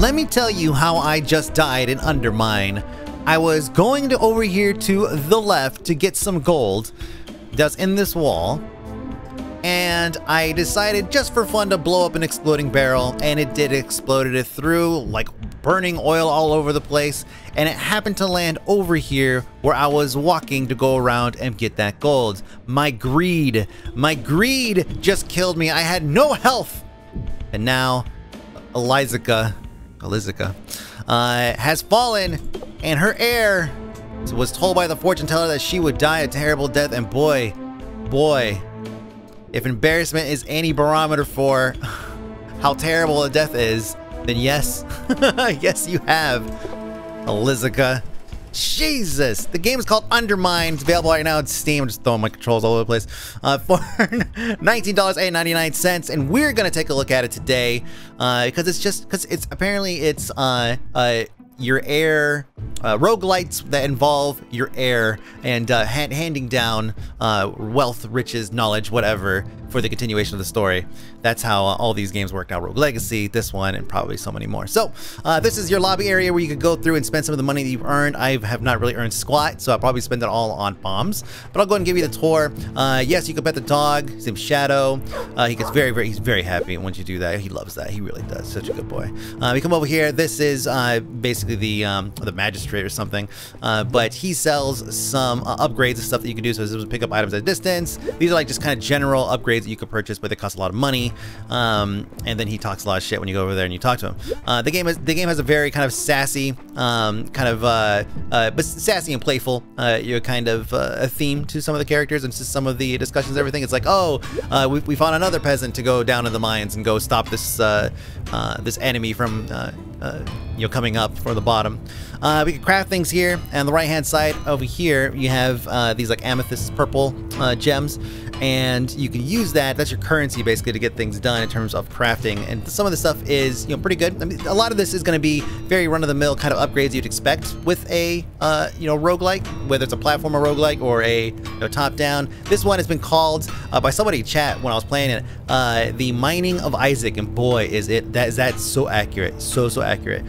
Let me tell you how I just died in Undermine. I was going to over here to the left to get some gold that's in this wall, and I decided just for fun to blow up an exploding barrel, and it did. Exploded it through like burning oil all over the place, and it happened to land over here where I was walking to go around and get that gold. My greed just killed me. I had no health, and now Elizica has fallen, and her heir was told by the fortune teller that she would die a terrible death, and boy, if embarrassment is any barometer for how terrible a death is, then yes, yes you have, Elizica. Jesus! The game is called Undermine. It's available right now on Steam. I'm just throwing my controls all over the place. For $19.99, and we're gonna take a look at it today because it's apparently your heir, roguelites that involve your heir and handing down wealth, riches, knowledge, whatever, for the continuation of the story. That's how all these games work now. Rogue Legacy, this one, and probably so many more. So this is your lobby area where you could go through and spend some of the money that you've earned. I have not really earned squat, so I'll probably spend it all on bombs, but I'll go ahead and give you the tour. Yes, you can pet the dog. His name's Shadow. He gets he's very happy once you do that. He loves that. He really does. Such a good boy. We come over here. This is basically the magistrate or something, but he sells some upgrades and stuff that you can do. So this is pick up items at a distance. These are like just kind of general upgrades that you could purchase, but they cost a lot of money, and then he talks a lot of shit when you go over there and you talk to him. The game has a very kind of sassy but sassy and playful a theme to some of the characters and to some of the discussions and everything. It's like, oh, we found another peasant to go down in the mines and go stop this this enemy from coming up from the bottom. We can craft things here, and the right hand side over here you have these like amethyst purple gems, and you can use that. That's your currency basically to get things done in terms of crafting, and some of the stuff is, you know, pretty good. I mean, a lot of this is going to be very run-of-the-mill kind of upgrades you'd expect with a roguelike, whether it's a platformer roguelike or a top-down. This one has been called by somebody in chat when I was playing it, the Mining of Isaac, and boy is it that's so accurate, so accurate.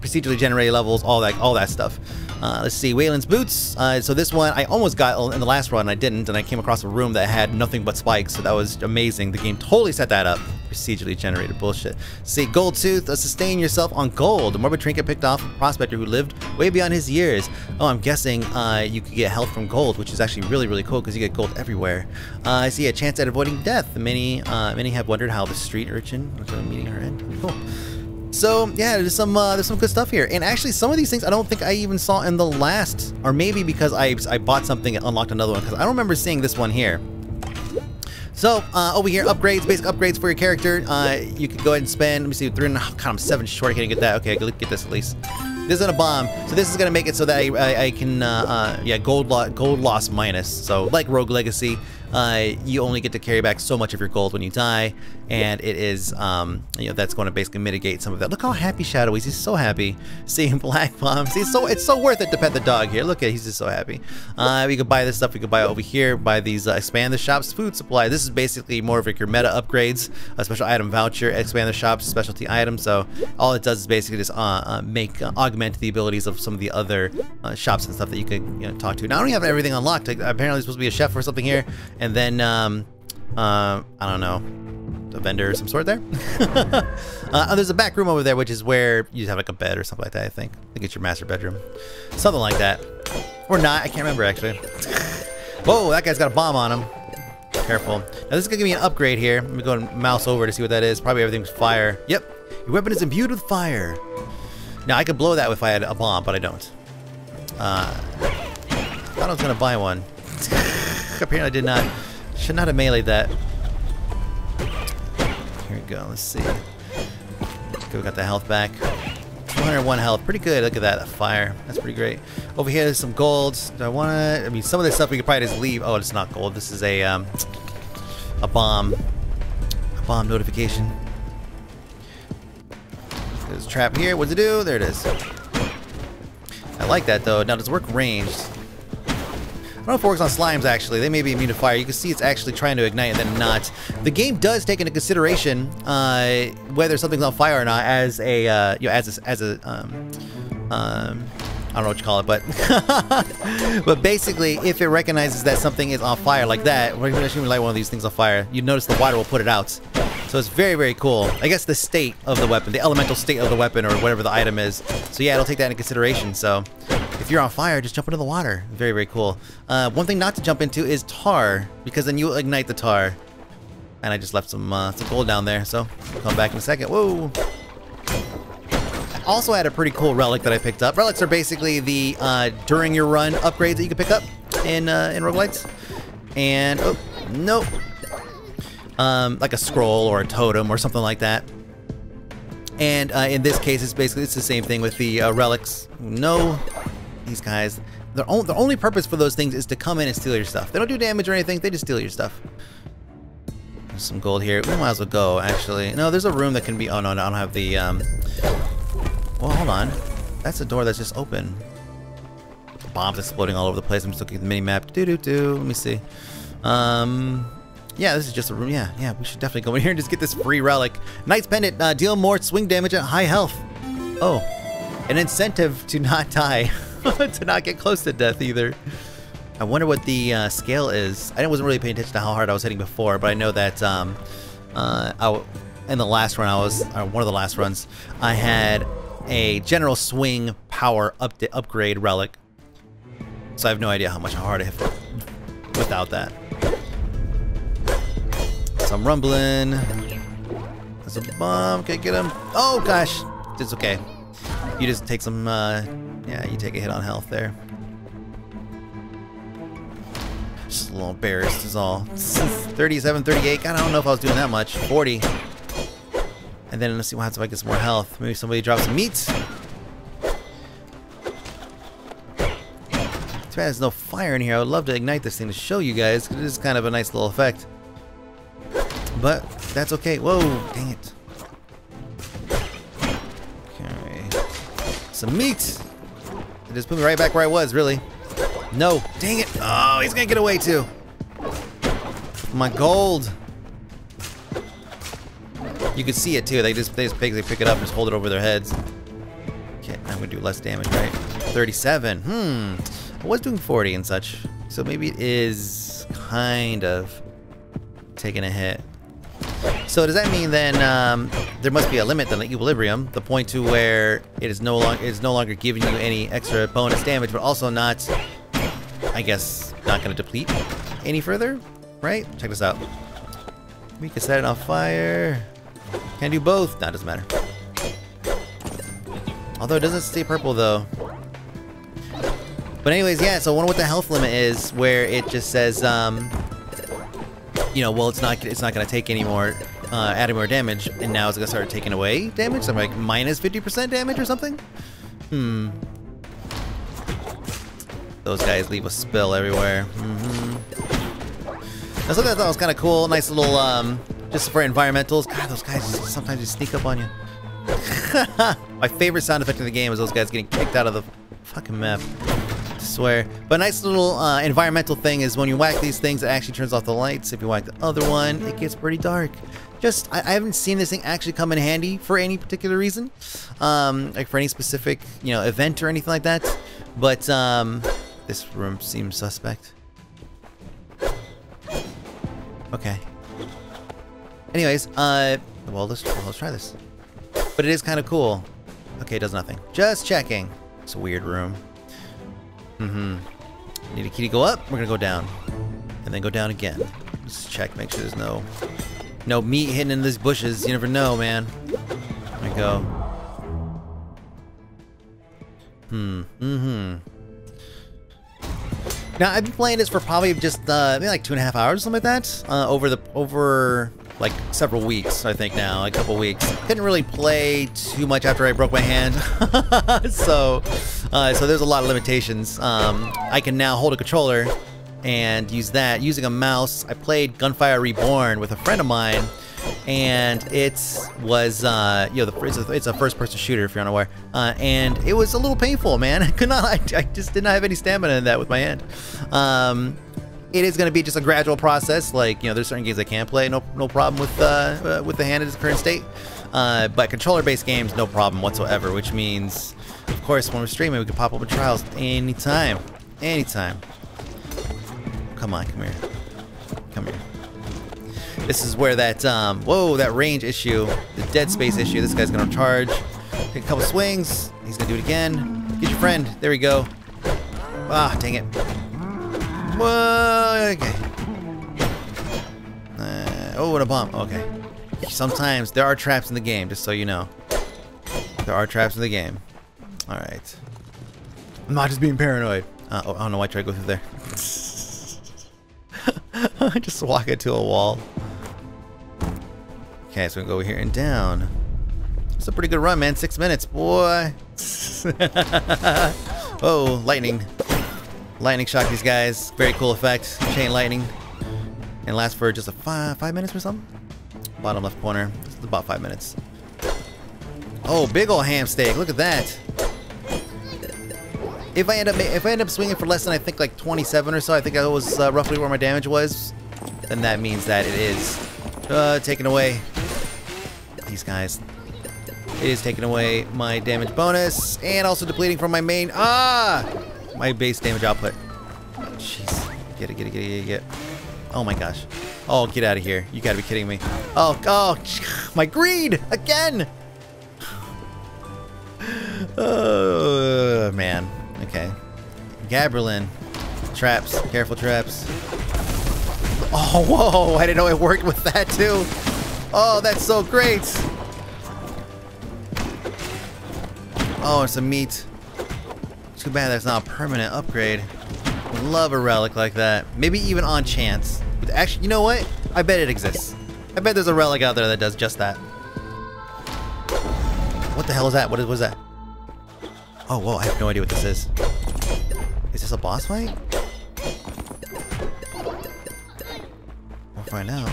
Procedurally generated levels, all that stuff. Let's see, Wayland's Boots. So this one I almost got in the last run, I didn't, and I came across a room that had nothing but spikes, so that was amazing. The game totally set that up. Procedurally generated bullshit. See, Gold Tooth. Sustain yourself on gold. A morbid trinket picked off a prospector who lived way beyond his years. Oh, I'm guessing you could get health from gold, which is actually really, really cool because you get gold everywhere. I see a chance at avoiding death. Many have wondered how the street urchin was meeting her end. Cool. So yeah, there's some good stuff here, and actually some of these things I don't think I even saw in the last, or maybe because I bought something and unlocked another one, because I don't remember seeing this one here. So over here, upgrades, basic upgrades for your character. You could go ahead and spend. Let me see, 300. God, I'm 7 short. I can't get that. Okay, get this at least. This isn't a bomb, so this is gonna make it so that I can gold loss minus. So like Rogue Legacy, you only get to carry back so much of your gold when you die, and it is that's going to basically mitigate some of that. Look how happy Shadow is. He's so happy seeing black bombs. It's so worth it to pet the dog here. Look at, he's just so happy. We could buy this stuff. We could buy over here. Buy these expand the shop's food supply. This is basically more of like your meta upgrades, a special item voucher, expand the shop's specialty item. So all it does is basically just augment the abilities of some of the other shops and stuff that you could talk to. Now I don't have everything unlocked. Like, apparently there's supposed to be a chef or something here, and then I don't know, a vendor of some sort there. There's a back room over there, which is where you have like a bed or something like that. I think it's your master bedroom, something like that, or not. I can't remember actually. Whoa, that guy's got a bomb on him. Careful. Now this is gonna give me an upgrade here. Let me go and mouse over to see what that is. Probably everything's fire. Yep, your weapon is imbued with fire. Now I could blow that if I had a bomb, but I don't. Thought I was gonna buy one. Apparently I did not. Should not have melee'd that. Here we go. Let's see. Okay, we got the health back. 201 health. Pretty good. Look at that. Fire. That's pretty great. Over here, there's some gold. Do I want to? I mean, some of this stuff we could probably just leave. Oh, it's not gold. This is a bomb. A bomb notification. There's a trap here. What's it do? There it is. I like that though. Now does it work ranged? I don't know if it works on slimes, actually. They may be immune to fire. You can see it's actually trying to ignite and then not. The game does take into consideration whether something's on fire or not as a, you know, I don't know what you call it, but basically, if it recognizes that something is on fire like that, we're going to light one of these things on fire. You notice the water will put it out. So it's very, very cool. I guess the state of the weapon, the elemental state of the weapon, or whatever the item is. So yeah, it'll take that into consideration. So if you're on fire, just jump into the water. Very, very cool. One thing not to jump into is tar, because then you'll ignite the tar. And I just left some gold down there, so we'll come back in a second. Whoa! Also had a pretty cool relic that I picked up. Relics are basically the during your run upgrades that you can pick up in roguelites. And oh nope, like a scroll or a totem or something like that. And in this case, it's basically the same thing with the relics. No, these guys, the only purpose for those things is to come in and steal your stuff. They don't do damage or anything. They just steal your stuff. There's some gold here. We might as well go. Actually, no. There's a room that can be. Oh no, no, I don't have the. Well, hold on. That's a door that's just open. Bombs exploding all over the place. I'm just looking at the mini-map. Doo-doo-doo. Let me see. Yeah, this is just a room. Yeah, yeah, we should definitely go in here and just get this free relic. Knight's Pendant. Deal more swing damage at high health. Oh. An incentive to not die. To not get close to death, either. I wonder what the scale is. I wasn't really paying attention to how hard I was hitting before, but I know that in the last run I was... one of the last runs, I had... a general swing power upgrade relic. So I have no idea how much hard I hit without that. So I'm rumbling. There's a bomb. Can't get him. Oh gosh. It's okay. You just take some, yeah, you take a hit on health there. Just a little embarrassed is all. 37, 38. God, I don't know if I was doing that much. 40. And then let's see what happens if I get some more health. Maybe somebody drops some meat. Too bad there's no fire in here. I would love to ignite this thing to show you guys. It is kind of a nice little effect. But that's okay. Whoa, dang it. Okay. Some meat. It just put me right back where I was, really. No, dang it. Oh, he's gonna get away too. My gold. You can see it too. They just pick it up and just hold it over their heads. Okay, I'm gonna do less damage, right? 37. I was doing 40 and such, so maybe it is kind of taking a hit. So does that mean then there must be a limit then, like equilibrium, the point to where it is no longer giving you any extra bonus damage, but also not, I guess, not gonna deplete any further, right? Check this out. We can set it on fire. Can do both. Nah, doesn't matter. Although it doesn't stay purple though. But anyways, yeah, so I wonder what the health limit is where it just says you know, well it's not gonna take any more adding more damage, and now it's gonna start taking away damage, so I'm like minus 50% damage or something? Those guys leave a spill everywhere. That's something I thought was kinda cool, nice little just for environmentals. God, those guys sometimes just sneak up on you. My favorite sound effect in the game is those guys getting kicked out of the fucking map. I swear. But a nice little environmental thing is when you whack these things, it actually turns off the lights. If you whack the other one, it gets pretty dark. Just, I haven't seen this thing actually come in handy for any particular reason. Like for any specific, you know, event or anything like that. But, this room seems suspect. Okay. Anyways, well, let's try this. But it is kind of cool. Okay, it does nothing. Just checking. It's a weird room. Need a key to go up. We're gonna go down, and then go down again. Just check, make sure there's no meat hidden in these bushes. You never know, man. There we go. Now I've been playing this for probably just maybe like 2.5 hours, something like that, over like several weeks, I think now, a couple weeks. Didn't really play too much after I broke my hand, so there's a lot of limitations. I can now hold a controller and use that using a mouse. I played Gunfire Reborn with a friend of mine, and it was you know, it's a first-person shooter if you're unaware, and it was a little painful, man. I just did not have any stamina in that with my hand. It is going to be just a gradual process. Like, you know, there's certain games I can play no problem with the hand in its current state, but controller-based games, no problem whatsoever. Which means, of course, when we're streaming, we can pop up with trials anytime, anytime. Come on, come here, come here. This is where that, whoa, that range issue, the dead space issue, this guy's gonna charge, take a couple swings, he's gonna do it again, get your friend, there we go. Ah, dang it. Whoa, okay. Oh, what a bump, okay. Sometimes there are traps in the game, just so you know. There are traps in the game. Alright. I'm not just being paranoid. Oh, I don't know why I tried to go through there. I just walk into a wall. Okay, so we go here and down. It's a pretty good run, man. 6 minutes, boy. Oh, lightning. Lightning shock these guys. Very cool effect. Chain lightning. And lasts for just a five minutes or something? Bottom left corner. It's about 5 minutes. Oh, big ol' ham steak. Look at that. If I end up swinging for less than, I think, like 27 or so, I think that was roughly where my damage was, then that means that it is taking away these guys. It is taking away my damage bonus and also depleting from my main my base damage output. Jeez, get it. Oh my gosh. Oh, get out of here! You gotta be kidding me. Oh, my greed again. Oh man. Okay. Gabrielin. Traps. Careful traps. Oh, whoa! I didn't know it worked with that, too! Oh, that's so great! Oh, and some meat. Too bad that's not a permanent upgrade. Would love a relic like that. Maybe even on chance. But actually, you know what? I bet it exists. I bet there's a relic out there that does just that. What the hell is that? What was that? Oh, whoa, I have no idea what this is. Is this a boss fight? We'll find out.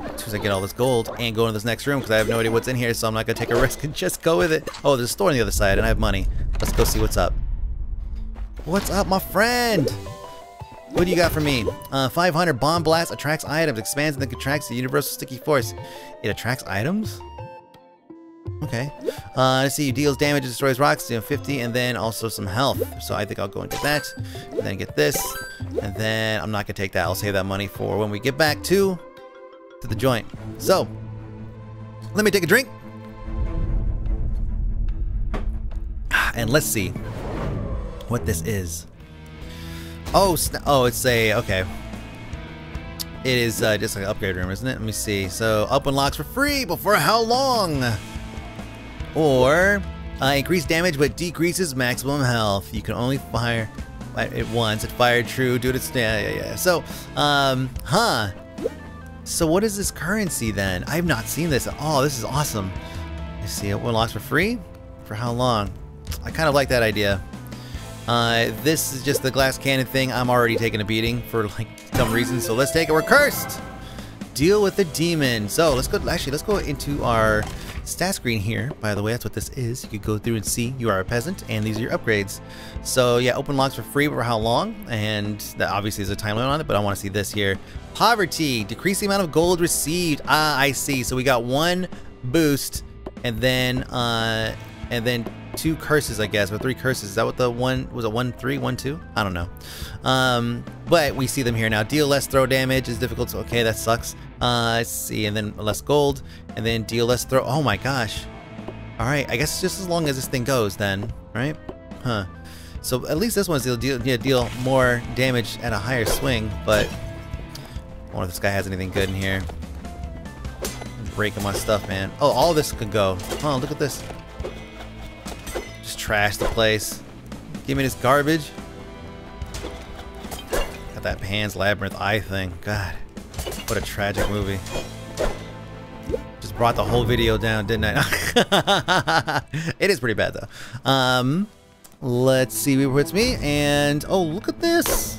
As soon as I get all this gold and go into this next room, because I have no idea what's in here, so I'm not going to take a risk and just go with it. Oh, there's a store on the other side, and I have money. Let's go see what's up. What's up, my friend? What do you got for me? 500 bomb blast attracts items, expands and then contracts the universal sticky force. It attracts items? Okay. Let's see. Deals damage, destroys rocks, you know, 50, and then also some health. So I think I'll go and get that, and then get this, and then I'm not gonna take that. I'll save that money for when we get back to the joint. So, let me take a drink, and let's see what this is. Oh, it's a okay. It is just like an upgrade room, isn't it? Let me see. So, up unlocks for free, but for how long? Or increased damage but decreases maximum health. You can only fire it once. It fired true due to yeah. So, huh? So what is this currency then? I have not seen this at all. This is awesome. Let's see, it unlocks for free. For how long? I kind of like that idea. This is just the glass cannon thing. I'm already taking a beating for like some reason. So let's take it. We're cursed. Deal with the demon. So let's go. Actually, let's go into our stat screen here. By the way, that's what this is. You could go through and see you are a peasant, and these are your upgrades. So yeah, open locks for free, but for how long? And that obviously is a time limit on it, but I want to see this here. Poverty, decrease the amount of gold received. Ah, I see. So we got one boost, and then two curses, I guess, or three curses. Is that what the one was? It 1, 3, 1, 2? I don't know. But we see them here now. Deal less throw damage is difficult. So okay, that sucks. Let's see, and then less gold, and then deal less throw. Oh my gosh! All right, I guess just as long as this thing goes, then, right? Huh? So at least this one's deal more damage at a higher swing. But I wonder if this guy has anything good in here. Breaking my stuff, man. Oh, all this could go. Oh, look at this. Trash the place. Give me this garbage. Got that Pan's Labyrinth eye thing. God, what a tragic movie. Just brought the whole video down, didn't I? It is pretty bad though. Let's see where it's me. And oh, look at this.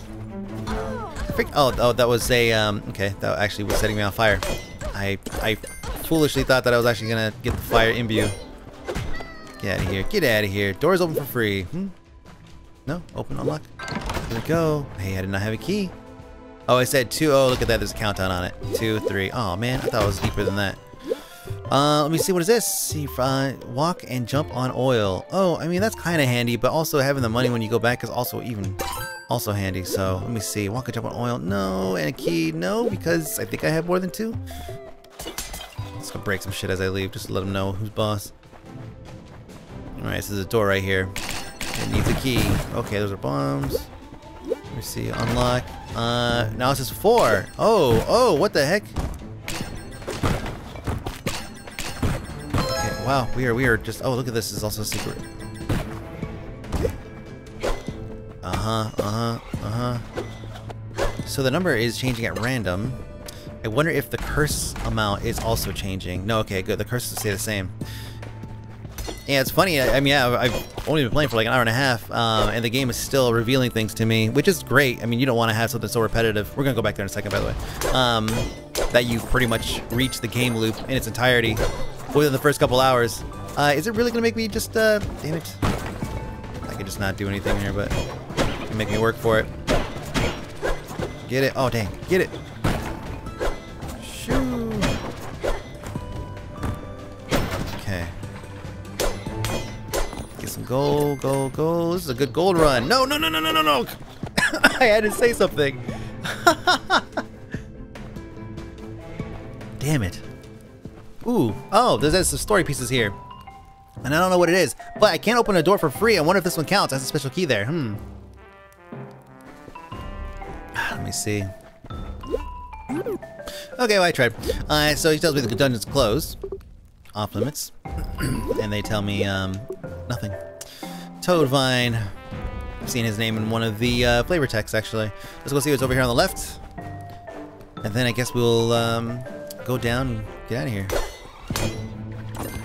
Oh, that was a okay. That actually was setting me on fire. I foolishly thought that I was actually gonna get the fire imbue. Get out of here. Get out of here. Doors open for free. No? Open, unlock. Here we go. Hey, I did not have a key. Oh, I said 2. Oh, look at that. There's a countdown on it. 2, 3. Oh, man. I thought it was deeper than that. Let me see. What is this? See, walk and jump on oil. Oh, I mean, that's kind of handy, but also having the money when you go back is also also handy. So let me see. Walk and jump on oil. No. And a key. No, because I think I have more than 2. Let's go break some shit as I leave, just to let them know who's boss. Alright, this is a door right here. It needs a key. Okay, those are bombs. Let me see. Unlock. Now it's just 4. Oh, oh, what the heck? Okay, wow, we are just, oh, look at this. This is also a secret. So the number is changing at random. I wonder if the curse amount is also changing. No, okay, good. The curses stay the same. Yeah, it's funny. I mean, yeah, I've only been playing for like an hour and a half, and the game is still revealing things to me, which is great. I mean, you don't want to have something so repetitive. We're gonna go back there in a second, by the way. That you've pretty much reached the game loop in its entirety within the first couple hours. Is it really gonna make me just? Damn it! I could just not do anything here, but it'll make me work for it. Get it? Oh dang! Get it! Shoo! Okay. Go, go, go. This is a good gold run. No, no, no, no, no, no, no. I had to say something. Damn it. Ooh. Oh, there's some story pieces here. And I don't know what it is. But I can't open a door for free. I wonder if this one counts. That's a special key there. Let me see. Okay, well, I tried. So he tells me the dungeon's closed. Off limits. And they tell me, nothing. Toadvine. I've seen his name in one of the flavor texts, actually. Let's go see what's over here on the left. And then I guess we'll go down and get out of here.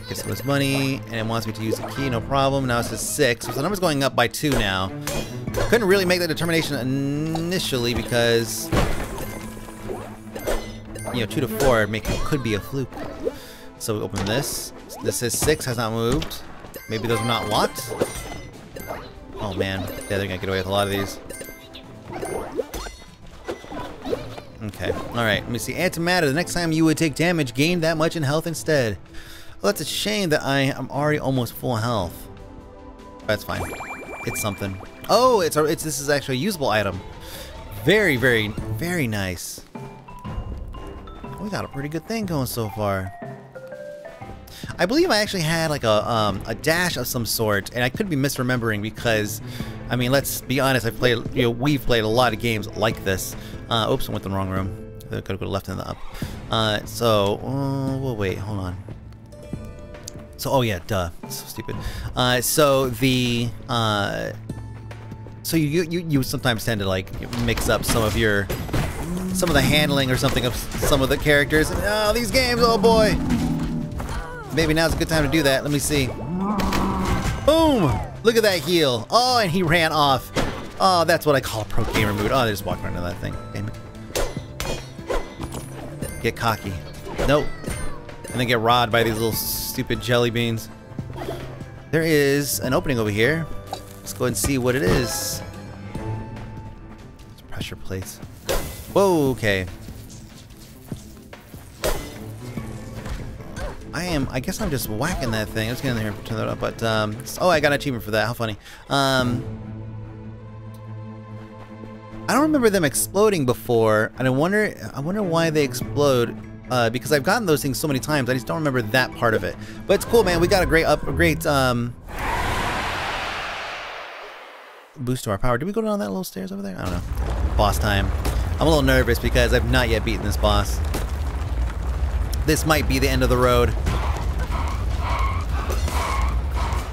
Get some of this money, and it wants me to use the key, no problem. Now it's just 6, so the number's going up by 2 now. Couldn't really make that determination initially because, you know, 2 to 4 could be a fluke. So we open this. This is 6, has not moved. Maybe those are not locked? Oh man, yeah, they're gonna get away with a lot of these. Okay, alright, let me see. Antimatter, the next time you would take damage, gain that much in health instead. Well, that's a shame that I am already almost full health. That's fine. It's something. Oh, this is actually a usable item. Very, very, very nice. We got a pretty good thing going so far. I believe I actually had like a dash of some sort, and I could be misremembering because, I mean, let's be honest, we've played a lot of games like this. Oops, I went in the wrong room. I could go left and up. Well, wait, hold on. So, oh yeah, duh, so stupid. So you sometimes tend to like mix up some of the handling or something of some of the characters. Oh, these games, oh boy. Maybe now's a good time to do that. Let me see. Boom! Look at that heal. Oh, and he ran off. Oh, that's what I call pro gamer mood. Oh, they just walked around to that thing. Damn it. Get cocky. Nope. And then get robbed by these little stupid jelly beans. There is an opening over here. Let's go ahead and see what it is. It's pressure plates. Whoa, okay. I guess I'm just whacking that thing. Let's get in there and turn that up, but, oh, I got an achievement for that. How funny. I don't remember them exploding before, and I wonder why they explode, because I've gotten those things so many times, I just don't remember that part of it. But it's cool, man. We got a great boost to our power. Did we go down that little stairs over there? I don't know. Boss time. I'm a little nervous because I've not yet beaten this boss. This might be the end of the road.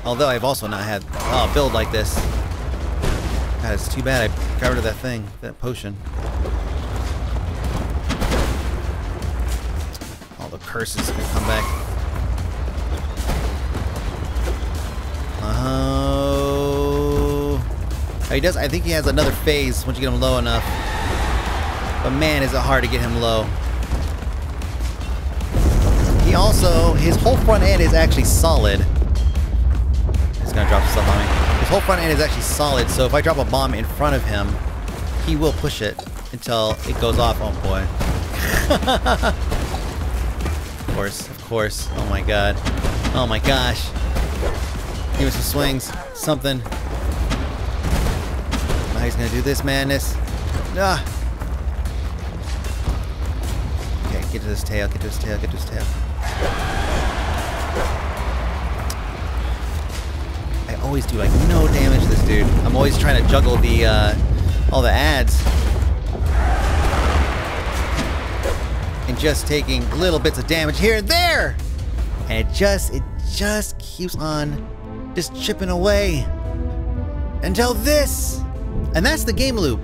Although I've also not had a build like this. God, it's too bad I got rid of that thing, that potion. All the curses are gonna come back. Oh, he does. I think he has another phase once you get him low enough. But man, is it hard to get him low. He also, his whole front end is actually solid. He's gonna drop stuff on me. His whole front end is actually solid, so if I drop a bomb in front of him, he will push it until it goes off. Oh boy. Of course, of course. Oh my god. Oh my gosh. Give me some swings. Something. Now he's gonna do this madness. Ah. Okay, get to this tail, get to this tail, get to this tail. I always do like no damage to this dude. I'm always trying to juggle the all the ads. And just taking little bits of damage here and there! And it just keeps on just chipping away. Until this! And that's the game loop.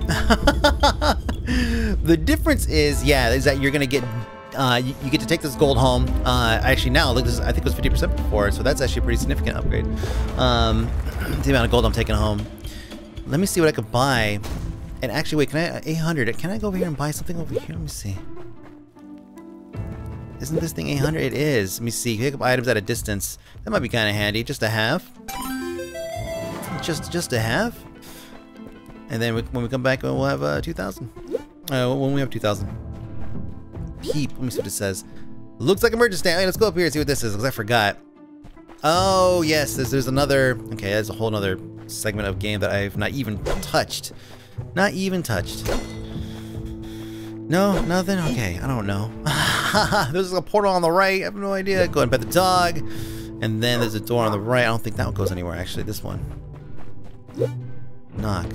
The difference is, yeah, is that you're gonna get, you get to take this gold home. Actually now, look, this is, I think it was 50% before, so that's actually a pretty significant upgrade. The amount of gold I'm taking home. Let me see what I could buy. And actually, wait, can I, 800, can I go over here and buy something over here? Let me see. Isn't this thing 800? It is. Let me see, pick up items at a distance. That might be kinda handy, just to have. Just to have. And then when we come back, we'll have 2,000. When we have 2,000. Peep. Let me see what it says. Looks like emergency stand. Hey, let's go up here and see what this is, because I forgot. Oh, yes. There's another... Okay, that's a whole other segment of game that I've not even touched. Not even touched. No? Nothing? Okay, I don't know. There's a portal on the right. I have no idea. Go ahead and pet the dog. And then there's a door on the right. I don't think that one goes anywhere, actually. This one. Knock.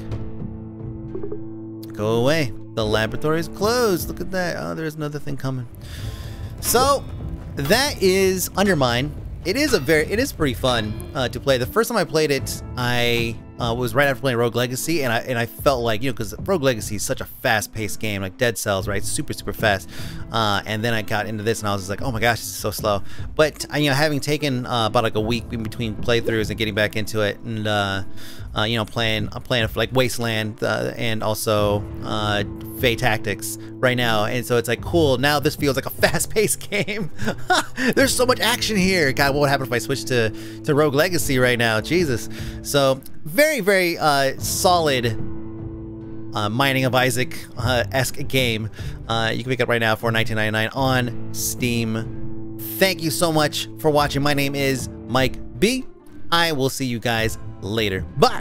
Go away. The laboratory is closed. Look at that. Oh, there's another thing coming. So, that is Undermine. It is pretty fun to play. The first time I played it, I was right after playing Rogue Legacy, and I felt like, you know, because Rogue Legacy is such a fast-paced game, like Dead Cells, right? Super, super fast. And then I got into this, and I was just like, oh my gosh, this is so slow. But you know, having taken about like a week in between playthroughs and getting back into it, and you know, I'm playing like Wasteland and also Fae Tactics right now, and so it's like cool. Now this feels like a fast-paced game. There's so much action here. God, what would happen if I switched to Rogue Legacy right now? Jesus. So very, very solid Mining of Isaac-esque game. You can pick up right now for $19.99 on Steam. Thank you so much for watching. My name is Mike B. I will see you guys later. Bye.